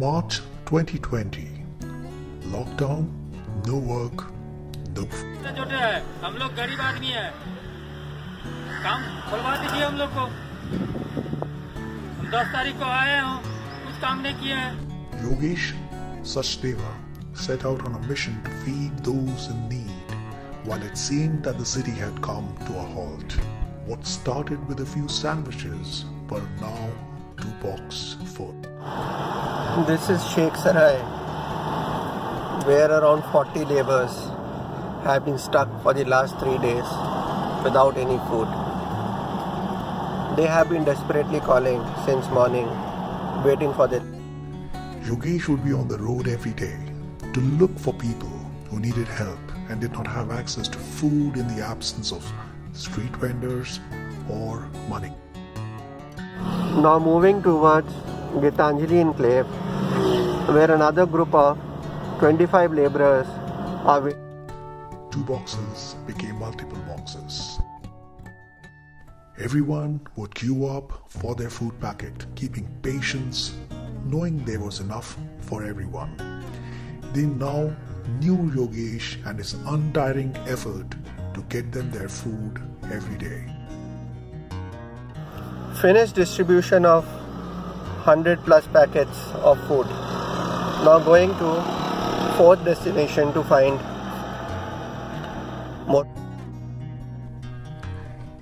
March 2020. Lockdown, no work, no food. Yogesh Sachdeva set out on a mission to feed those in need, while it seemed that the city had come to a halt. What started with a few sandwiches were now two-box food. This is Sheikh Sarai, where around 40 laborers have been stuck for the last 3 days without any food. They have been desperately calling since morning, waiting for their... Yogesh would be on the road every day to look for people who needed help and did not have access to food in the absence of street vendors or money. Now moving towards Gitanjali enclave, where another group of 25 laborers are with. Two boxes became multiple boxes. Everyone would queue up for their food packet, keeping patience, knowing there was enough for everyone. They now knew Yogesh and his untiring effort to get them their food every day. Finished distribution of 100 plus packets of food. Now going to fourth destination to find more.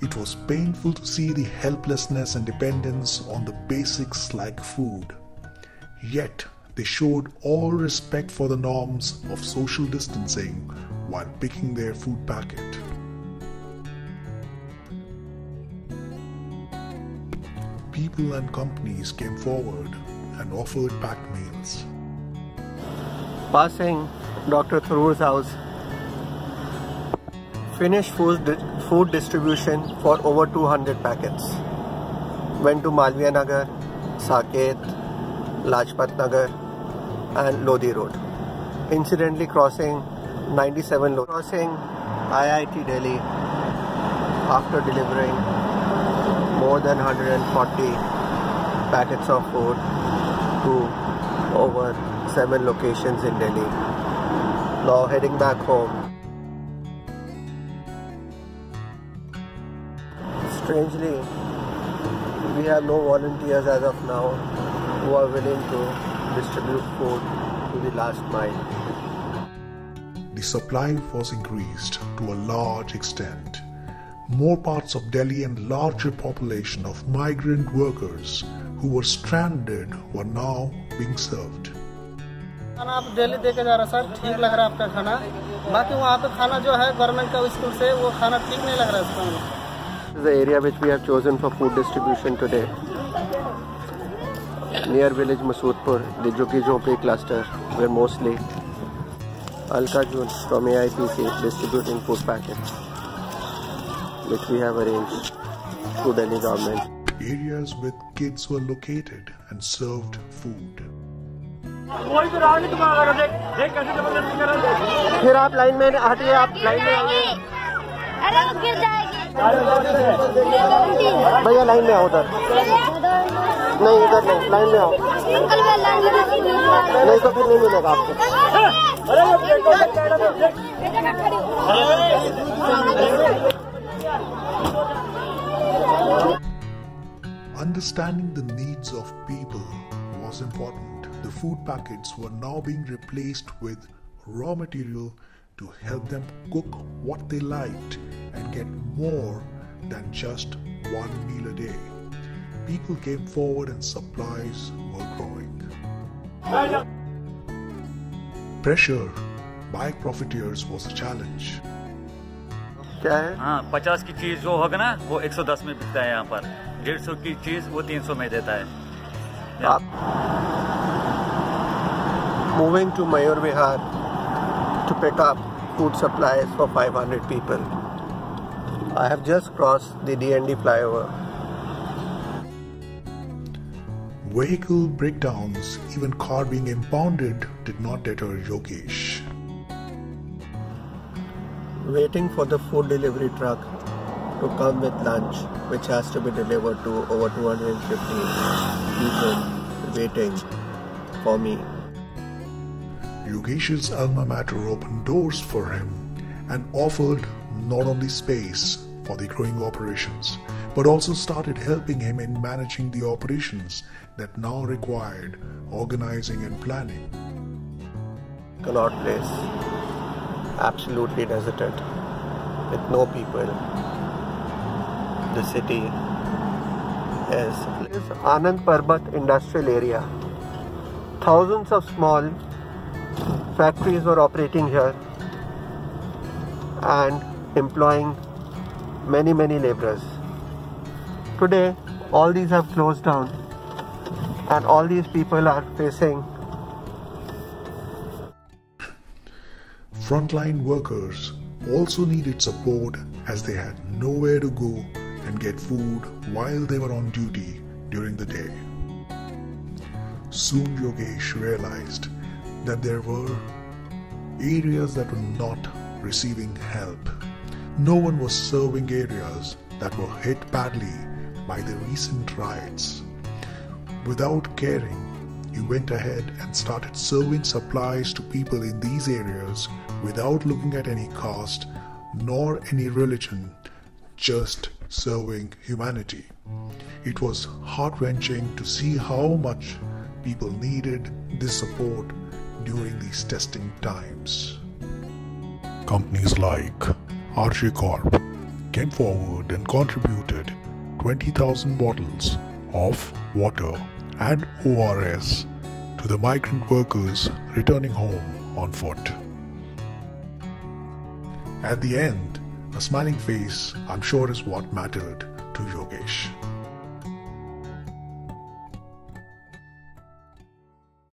It was painful to see the helplessness and dependence on the basics like food. Yet they showed all respect for the norms of social distancing while picking their food packet. People and companies came forward and offered packed meals. Passing Dr. Tharoor's house, finished food distribution for over 200 packets. Went to Nagar, Saket, Lajpat Nagar and Lodi Road. Incidentally crossing 97 Lodi, crossing IIT Delhi after delivering more than 140 packets of food to over 7 locations in Delhi. Now heading back home. Strangely, we have no volunteers as of now who are willing to distribute food to the last mile. The supply was increased to a large extent. More parts of Delhi and larger population of migrant workers who were stranded were now being served. The area which we have chosen for food distribution today, near village Masoodpur, Dijoki-Jompe cluster, where mostly Alkajuns from AIPC distributing food packets, which we have arranged through Delhi government. Areas with kids were located and served food. Understanding the needs of people was important. The food packets were now being replaced with raw material to help them cook what they liked and get more than just one meal a day. People came forward and supplies were growing. Pressure by profiteers was a challenge. क्या है? हाँ, 50 की चीज जो होगा ना वो 110 में बिकता है यहाँ पर, 150 की चीज वो 300 में देता है। Moving to Mayor Vihar to pick up food supplies for 500 people. I have just crossed the DND flyover. Vehicle breakdowns, even car being impounded, did not deter Yogesh. Waiting for the food delivery truck to come with lunch, which has to be delivered to over 250 people waiting for me. Yogesh's alma mater opened doors for him and offered not only space for the growing operations, but also started helping him in managing the operations that now required organizing and planning. Cannot place, absolutely deserted, with no people. The city is Anand Parbat industrial area. Thousands of small factories were operating here and employing many laborers. Today, all these have closed down and all these people are facing frontline workers also needed support as they had nowhere to go and get food while they were on duty during the day. Soon Yogesh realized that there were areas that were not receiving help. No one was serving areas that were hit badly by the recent riots. Without caring, he went ahead and started serving supplies to people in these areas without looking at any caste nor any religion, just serving humanity. It was heart-wrenching to see how much people needed this support during these testing times. Companies like RJ Corp came forward and contributed 20,000 bottles of water and ORS to the migrant workers returning home on foot. At the end, a smiling face, I'm sure, is what mattered to Yogesh.